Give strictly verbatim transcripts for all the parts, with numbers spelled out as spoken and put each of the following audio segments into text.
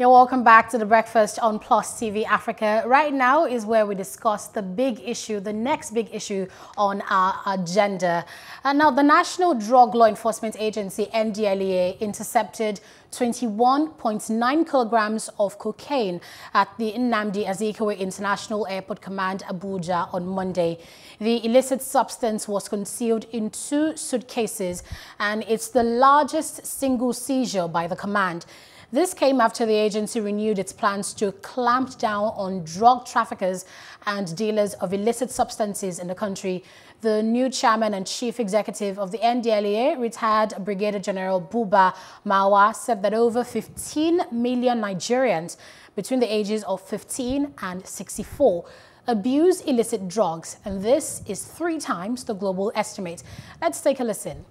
You're welcome back to The Breakfast on Plus T V Africa. Right now is where we discuss the big issue, the next big issue on our agenda. And now, the National Drug Law Enforcement Agency, N D L E A, intercepted twenty-one point nine kilograms of cocaine at the Nnamdi Azikiwe International Airport Command, Abuja, on Monday. The illicit substance was concealed in two suitcases, and it's the largest single seizure by the command. This came after the agency renewed its plans to clamp down on drug traffickers and dealers of illicit substances in the country. The new chairman and chief executive of the N D L E A, retired Brigadier General Buba Marwa, said that over fifteen million Nigerians between the ages of fifteen and sixty-four abuse illicit drugs, and this is three times the global estimate. Let's take a listen.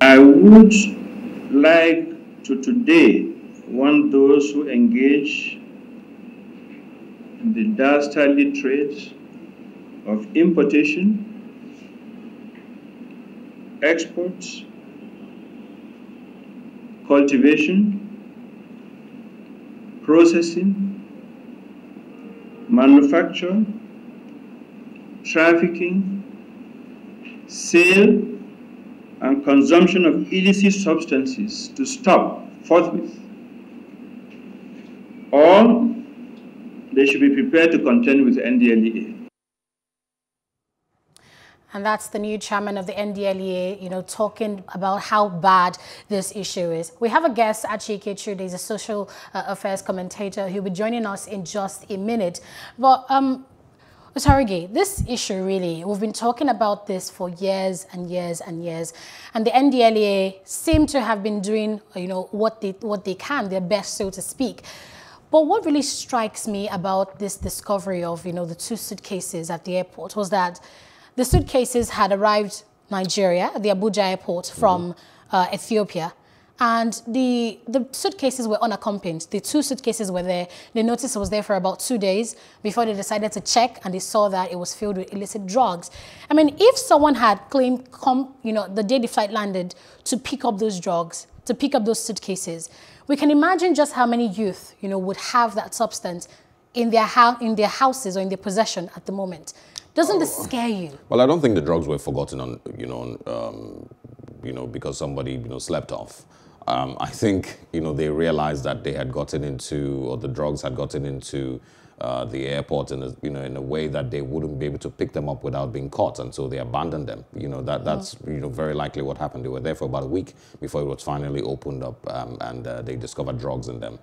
I would like to today warn those who engage in the dastardly trade of importation, export, cultivation, processing, manufacture, trafficking, sale, and consumption of illicit substances to stop forthwith, or they should be prepared to contend with the N D L E A. And that's the new chairman of the N D L E A, you know, talking about how bad this issue is. We have a guest, Achike Chude. He's a social uh, affairs commentator. He'll be joining us in just a minute. But um, Sarige, this issue really, we've been talking about this for years and years and years, and the N D L E A seem to have been doing, you know, what they, what they can, their best, so to speak. But what really strikes me about this discovery of, you know, the two suitcases at the airport was that the suitcases had arrived Nigeria, the Abuja airport, from uh, Ethiopia. And the, the suitcases were unaccompanied. The two suitcases were there. They noticed it was there for about two days before they decided to check, and they saw that it was filled with illicit drugs. I mean, if someone had claimed, come, you know, the day the flight landed, to pick up those drugs, to pick up those suitcases, we can imagine just how many youth, you know, would have that substance in their, in their houses or in their possession at the moment. Doesn't oh. this scare you? Well, I don't think the drugs were forgotten on, you know, um, you know, because somebody, you know, slept off. Um, I think, you know, they realized that they had gotten into, or the drugs had gotten into uh, the airport in a, you know, in a way that they wouldn't be able to pick them up without being caught, and so they abandoned them. You know, that, that's, mm-hmm. you know, very likely what happened. They were there for about a week before it was finally opened up, um, and uh, they discovered drugs in them.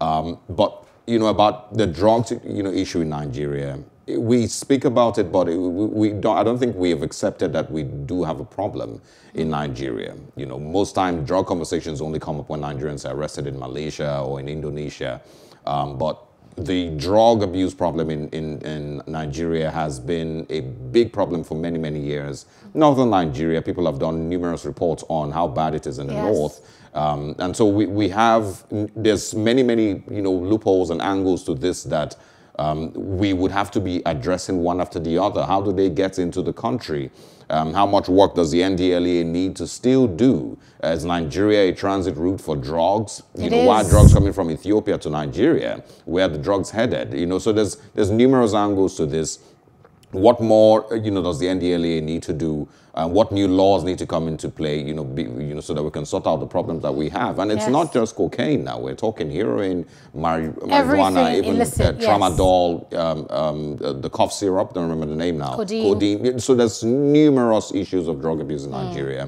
Um, but, you know, about the drugs, you know, issue in Nigeria, we speak about it, but we don't, I don't think we have accepted that we do have a problem in Nigeria. You know, most times drug conversations only come up when Nigerians are arrested in Malaysia or in Indonesia. Um, but the drug abuse problem in, in, in Nigeria has been a big problem for many, many years. Northern Nigeria, people have done numerous reports on how bad it is in the yes. north. Um, and so we, we have, there's many, many, you know, loopholes and angles to this that Um, we would have to be addressing one after the other. How do they get into the country? Um, how much work does the N D L E A need to still do? Is Nigeria a transit route for drugs? You it know, is. Why are drugs coming from Ethiopia to Nigeria? Where are the drugs headed? You know, so there's, there's numerous angles to this. What more, you know, does the N D L E A need to do? Uh, what new laws need to come into play, you know, be, you know, so that we can sort out the problems that we have? And it's yes. not just cocaine now. We're talking heroin, mar marijuana, even illicit, uh, tramadol, yes. um, um, the, the cough syrup, don't remember the name now. Codeine. Codeine. So there's numerous issues of drug abuse in mm. Nigeria.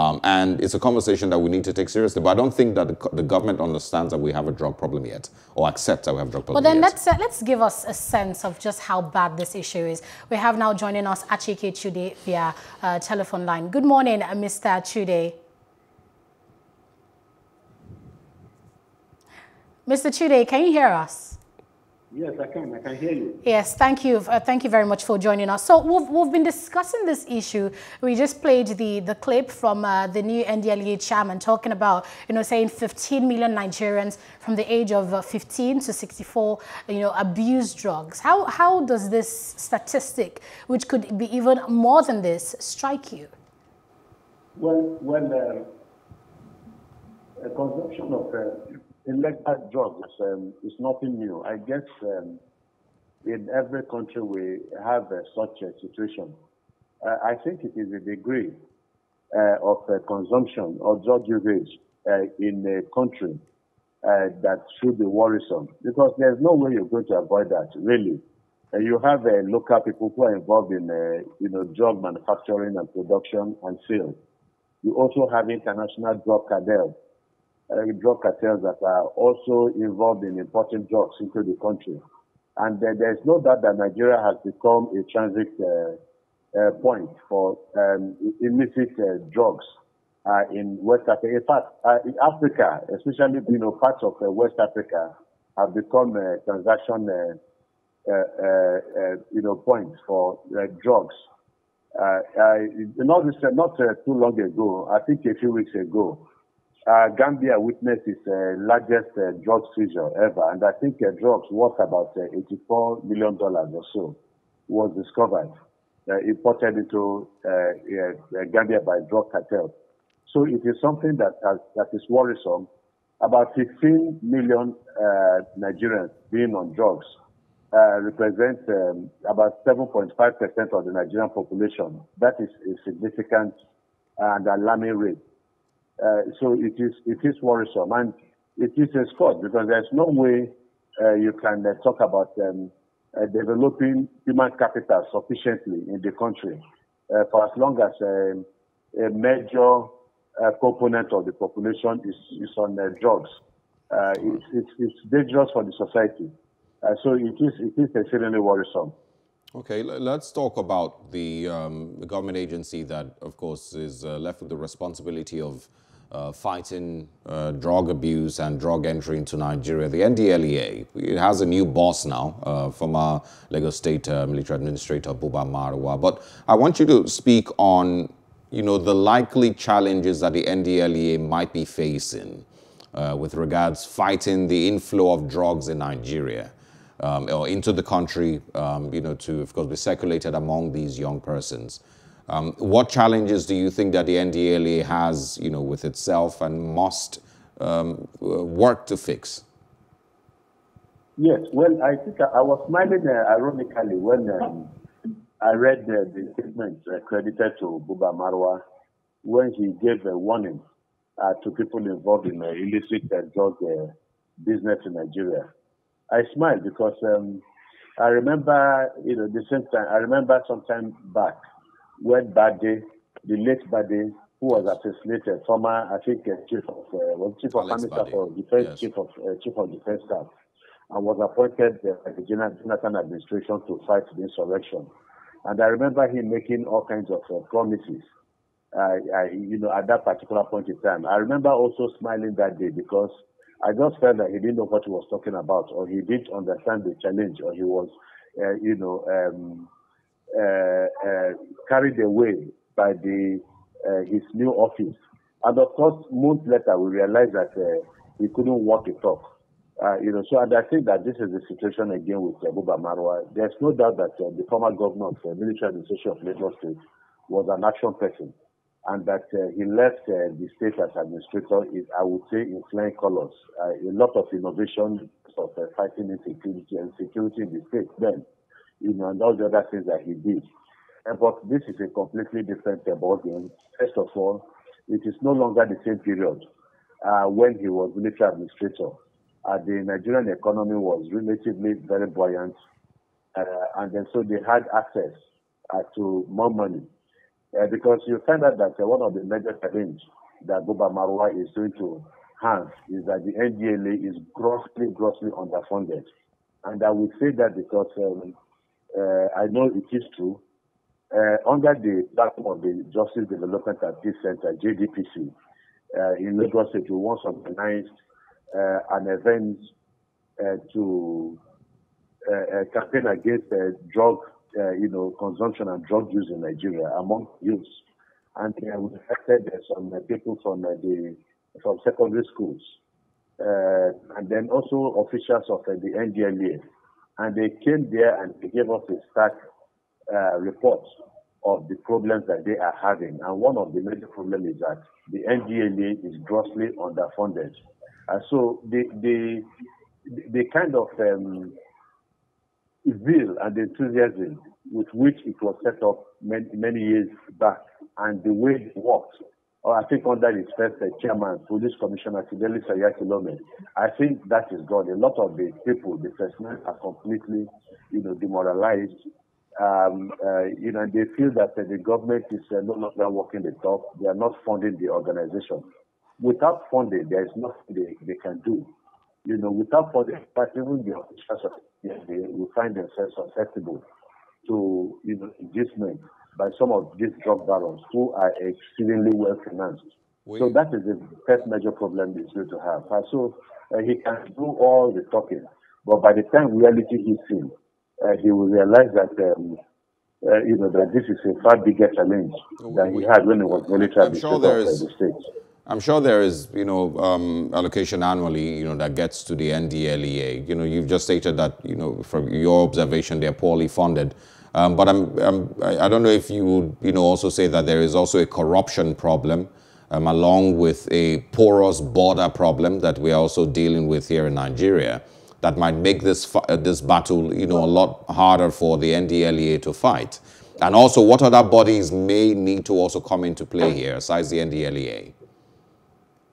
Um, and it's a conversation that we need to take seriously. But I don't think that the, the government understands that we have a drug problem yet, or accepts that we have a drug problem yet. But then yet. let's uh, let's give us a sense of just how bad this issue is. We have now joining us Achike Chude via uh, telephone line. Good morning, uh, Mister Chude. Mister Chude, can you hear us? Yes, I can. I can hear you. Yes, thank you. Uh, thank you very much for joining us. So we've, we've been discussing this issue. We just played the, the clip from uh, the new N D L E A chairman talking about, you know, saying fifteen million Nigerians from the age of uh, fifteen to sixty-four, you know, abuse drugs. How, how does this statistic, which could be even more than this, strike you? Well, when uh, a consumption of uh, illegal drugs um, is nothing new. I guess um, in every country we have uh, such a situation. Uh, I think it is a degree uh, of uh, consumption or drug usage uh, in a country uh, that should be worrisome, because there's no way you're going to avoid that, really. Uh, you have uh, local people who are involved in uh, you know, drug manufacturing and production and sales. You also have international drug cartels, uh, drug cartels that are also involved in importing drugs into the country. And uh, there's no doubt that Nigeria has become a transit uh, uh, point for um, illicit uh, drugs uh, in West Africa. In fact, uh, in Africa, especially you know, parts of uh, West Africa have become a transaction uh, Uh, uh, uh, you know, points for uh, drugs. Uh, uh, not uh, not uh, too long ago, I think a few weeks ago, uh, Gambia witnessed its uh, largest uh, drug seizure ever, and I think uh, drugs worth about uh, eighty-four million dollars or so was discovered, uh, imported into uh, uh, Gambia by drug cartels. So it is something that has, that is worrisome. About fifteen million uh, Nigerians being on drugs. Uh, represents um, about seven point five percent of the Nigerian population. That is a significant and alarming rate. Uh, so it is it is worrisome, and it is a scourge, because there's no way uh, you can uh, talk about um, uh, developing human capital sufficiently in the country uh, for as long as um, a major uh, component of the population is, is on uh, drugs. Uh, it's, it's, it's dangerous for the society. Uh, so it is, it is extremely worrisome. Okay, let's talk about the, um, the government agency that, of course, is uh, left with the responsibility of uh, fighting uh, drug abuse and drug entry into Nigeria, the N D L E A. It has a new boss now, uh, former Lagos State uh, Military Administrator Buba Marwa. But I want you to speak on, you know, the likely challenges that the N D L E A might be facing uh, with regards fighting the inflow of drugs in Nigeria. Um, or into the country, um, you know, to, of course, be circulated among these young persons. Um, what challenges do you think that the N D L E A has, you know, with itself and must um, work to fix? Yes, well, I think I, I was smiling uh, ironically when um, I read uh, the statement credited to Buba Marwa when he gave a warning uh, to people involved in uh, illicit uh, drug uh, business in Nigeria. I smiled because um, I remember, you know, the same time, I remember some time back when Wedbady, the late Bade, who was assassinated, former, I think, uh, chief of, uh, well, chief of Army Staff or defense, yes. chief of uh, chief of defense staff, and was appointed uh, by the Jonathan administration to fight the insurrection. And I remember him making all kinds of uh, promises, uh, I, you know, at that particular point in time. I remember also smiling that day because I just felt that he didn't know what he was talking about, or he didn't understand the challenge, or he was, uh, you know, um, uh, uh, carried away by the uh, his new office. And of course, months later, we realized that uh, he couldn't walk the talk. Uh, you know, so and I think that this is the situation again with uh, Buba Marwa. There's no doubt that uh, the former governor of the uh, military administration of Lagos State was an action person, and that uh, he left uh, the state as administrator is, I would say, in flying colors. Uh, a lot of innovation of uh, fighting insecurity and security in the state then, you know, and all the other things that he did. Uh, but this is a completely different ballgame. First of all, it is no longer the same period uh, when he was military administrator. Uh, the Nigerian economy was relatively very buoyant, uh, and then so they had access uh, to more money. Uh, because you find out that uh, one of the major challenges that Buba Marwa is doing to hands is that the N D L E A is grossly, grossly underfunded. And I would say that because um, uh, I know it is true. Uh, under the platform of the Justice Development and Peace Center, J D P C, uh, in Lagos State, we once organized uh, an event uh, to uh, uh, campaign against uh, drug Uh, you know, consumption and drug use in Nigeria among youths, and uh, we affected uh, some uh, people from uh, the from secondary schools, uh, and then also officials of uh, the N D L E A, and they came there and they gave us a stark uh, report of the problems that they are having, and one of the major problems is that the N D L E A is grossly underfunded, And so the the the kind of um, zeal and enthusiasm with which it was set up many, many years back, and the way it worked, or I think under its first uh, chairman, Police Commissioner Tideli Sayakilome, I think that is gone. A lot of the people, the personnel, are completely, you know, demoralized. Um, uh, you know, they feel that uh, the government is uh, no longer working the talk. They are not funding the organization. Without funding, there is nothing they, they can do. You know, without funding, even the officials, they will find themselves susceptible to, you know, inducement by some of these drug barons who are exceedingly well financed. Wait. So that is the first major problem he's going to have. And so uh, he can do all the talking, but by the time reality hits him, uh, he will realize that um, uh, you know that this is a far bigger challenge than he had when he was military. I'm sure there is. I'm sure there is, you know, um, allocation annually, you know, that gets to the N D L E A. You know, you've just stated that, you know, from your observation, they're poorly funded. Um, but I'm, I'm, I don't know if you would, you know, also say that there is also a corruption problem, um, along with a porous border problem that we are also dealing with here in Nigeria, that might make this uh, this battle, you know, a lot harder for the N D L E A to fight. And also, what other bodies may need to also come into play here, besides the N D L E A?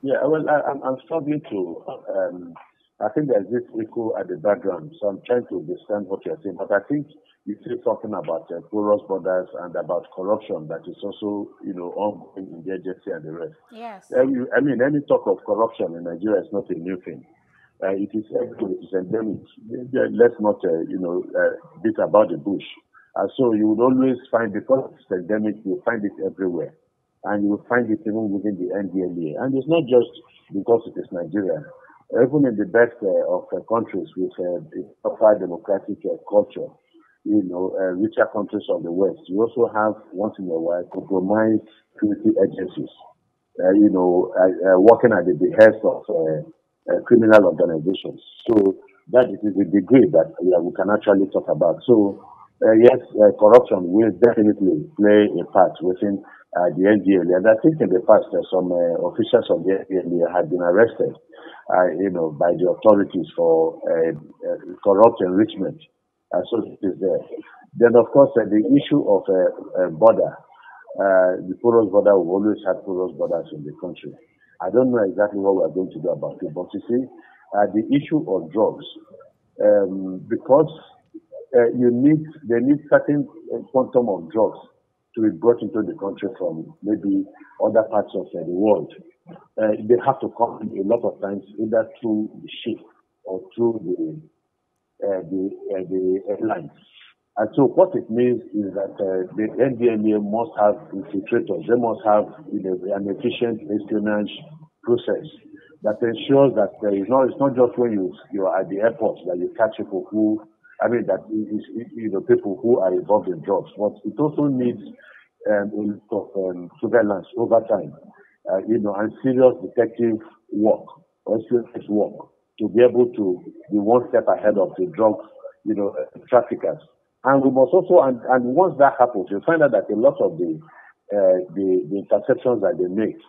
Yeah, well, I, I'm, I'm struggling to. Um, I think there's this echo at the background, so I'm trying to understand what you're saying. But I think you say something about uh, porous borders and about corruption that is also, you know, ongoing in the agency and the rest. Yes. Uh, you, I mean, any talk of corruption in Nigeria is not a new thing. Uh, it is everywhere. It is endemic. Let's not, uh, you know, uh, beat about the bush. And uh, so you would always find, because it's endemic, you find it everywhere. And you will find it even within the N D L E A. And it's not just because it is Nigeria. Even in the best uh, of uh, countries with uh, a proper democratic uh, culture, you know, uh, richer countries of the West, you also have, once in a while, compromised security agencies, uh, you know, uh, uh, working at the behest of uh, uh, criminal organizations. So that is the degree that yeah, we can actually talk about. So, uh, yes, uh, corruption will definitely play a part within Uh, the N D L E A, and I think in the past uh, some uh, officials of the N D L E A had been arrested, uh, you know, by the authorities for uh, uh, corrupt enrichment. Uh, so it is there. Then, of course, uh, the issue of uh, uh, border, uh, the porous border, we always had porous borders in the country. I don't know exactly what we are going to do about it, but you see, uh, the issue of drugs, um, because uh, you need, they need certain quantum of drugs to be brought into the country from maybe other parts of uh, the world. Uh, they have to come a lot of times either through the ship or through the uh, the, uh, the airlines. And so what it means is that uh, the N D L E A must have infiltrators. They must have, you know, an efficient espionage process that ensures that uh, it's not it's not just when you you are at the airport that you catch people who. I mean, that is, you know, people who are involved in drugs, but it also needs um, a lot of um, surveillance over time, uh, you know, and serious detective work, or serious work, to be able to be one step ahead of the drug, you know, uh, traffickers. And we must also, and, and once that happens, you find out that a lot of the, uh, the, the interceptions that they make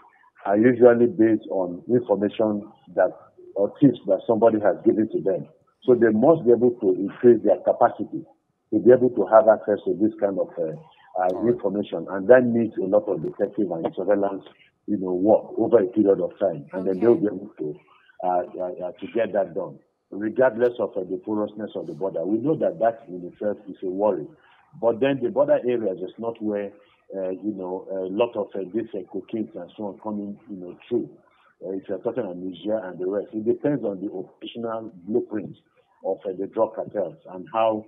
are usually based on information that, or tips that somebody has given to them. So they must be able to increase their capacity to be able to have access to this kind of uh, uh, information, and that needs a lot of detective and surveillance, you know, work over a period of time, and okay. then they'll be able to uh, uh, uh, to get that done, regardless of uh, the porousness of the border. We know that that in itself is a worry, but then the border areas is not where uh, you know a lot of uh, these uh, cocaine and so on coming, you know, through. Uh, if you're talking about Nigeria and the rest, it depends on the operational blueprint of uh, the drug cartels and how,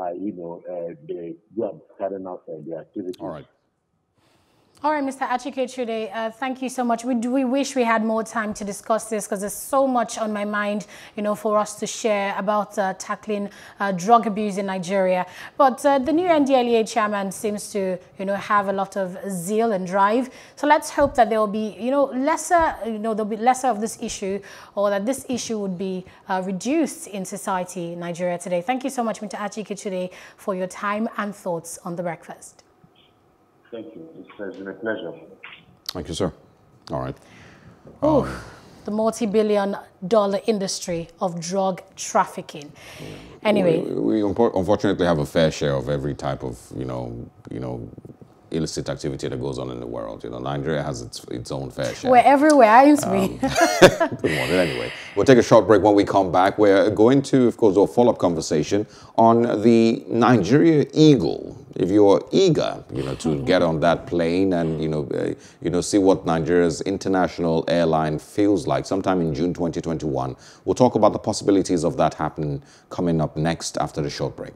uh, you know, uh, they are carrying out uh, their activities. All right. All right, Mister Achike Chude, uh, thank you so much. We, do, we wish we had more time to discuss this because there's so much on my mind, you know, for us to share about uh, tackling uh, drug abuse in Nigeria. But uh, the new N D L E A chairman seems to, you know, have a lot of zeal and drive. So let's hope that there will be, you know, lesser, you know, there'll be lesser of this issue, or that this issue would be uh, reduced in society in Nigeria today. Thank you so much, Mister Achike Chude, for your time and thoughts on The Breakfast. Thank you. It's been a pleasure. Thank you, sir. All right. Um, the multi-billion dollar industry of drug trafficking. Yeah. Anyway. We, we unfortunately have a fair share of every type of, you know, you know, illicit activity that goes on in the world. You know, Nigeria has its, its own fair share. We're everywhere, aren't we? Um, good morning, anyway. We'll take a short break. When we come back, we're going to, of course, do a follow-up conversation on the Nigeria Eagle. If you're eager, you know, to get on that plane and, you know, uh, you know, see what Nigeria's international airline feels like sometime in June twenty twenty-one, we'll talk about the possibilities of that happening coming up next after the short break.